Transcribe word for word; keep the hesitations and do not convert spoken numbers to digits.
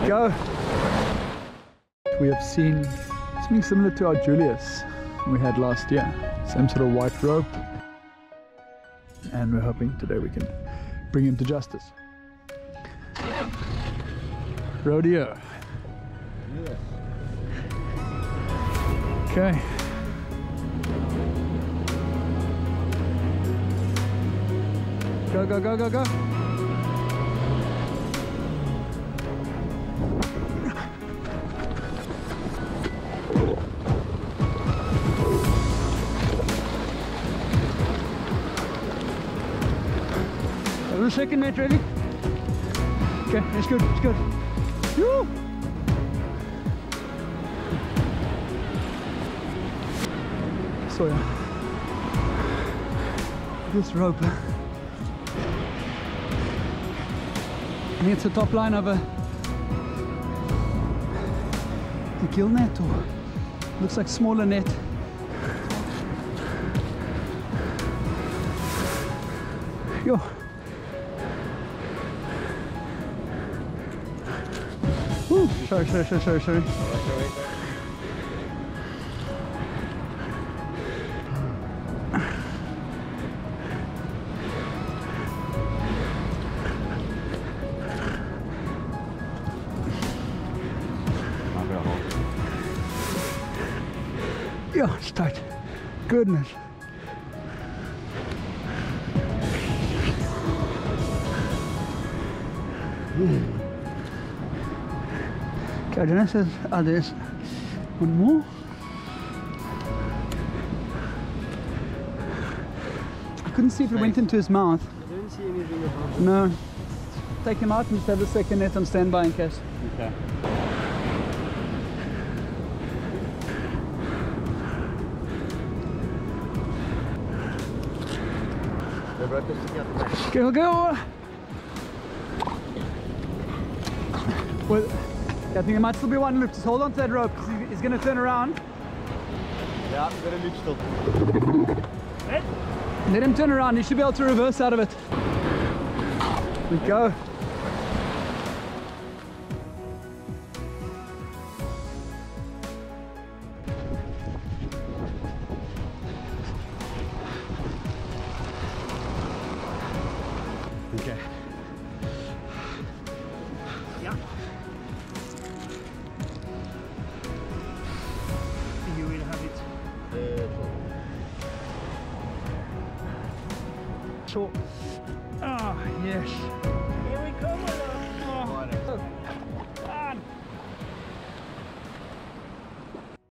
we go. We have seen something similar to our Julius we had last year. Same sort of white rope. And we're hoping today we can bring him to justice. Rodeo. Okay. Go, go, go, go, go. A little second, mate, ready? Okay, that's good, that's good. Woo! So yeah, this rope, I think it's the top line of a, a gill net, or looks like smaller net. Yo. Woo. Sorry, sorry, sorry, sorry, sorry. Yeah, it's tight. Goodness. Mm. Okay, then I said, oh, there's one more. I couldn't see if it went into his mouth. I didn't see anything about it. No. Take him out and just have the second net on standby in case. Okay. Go, go! Well, I think there might still be one loop. Just hold on to that rope because he's going to turn around. Yeah, he's got a loop still. Let him turn around. He should be able to reverse out of it. We go. Okay. Yeah. You will have it. Uh, sure. Ah, yes.